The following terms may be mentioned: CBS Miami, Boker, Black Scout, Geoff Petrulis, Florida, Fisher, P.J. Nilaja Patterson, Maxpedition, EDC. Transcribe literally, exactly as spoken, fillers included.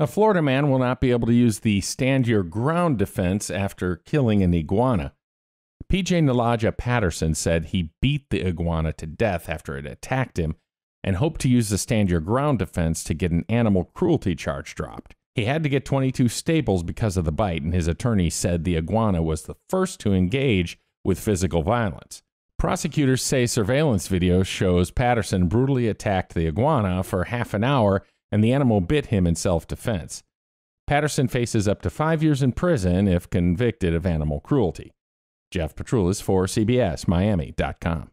A Florida man will not be able to use the stand your ground defense after killing an iguana. P J Nilaja Patterson said he beat the iguana to death after it attacked him and hoped to use the stand your ground defense to get an animal cruelty charge dropped. He had to get twenty-two staples because of the bite, and his attorney said the iguana was the first to engage with physical violence. Prosecutors say surveillance video shows Patterson brutally attacked the iguana for half an hour and the animal bit him in self-defense. Patterson faces up to five years in prison if convicted of animal cruelty. Geoff Petrulis for C B S Miami dot com.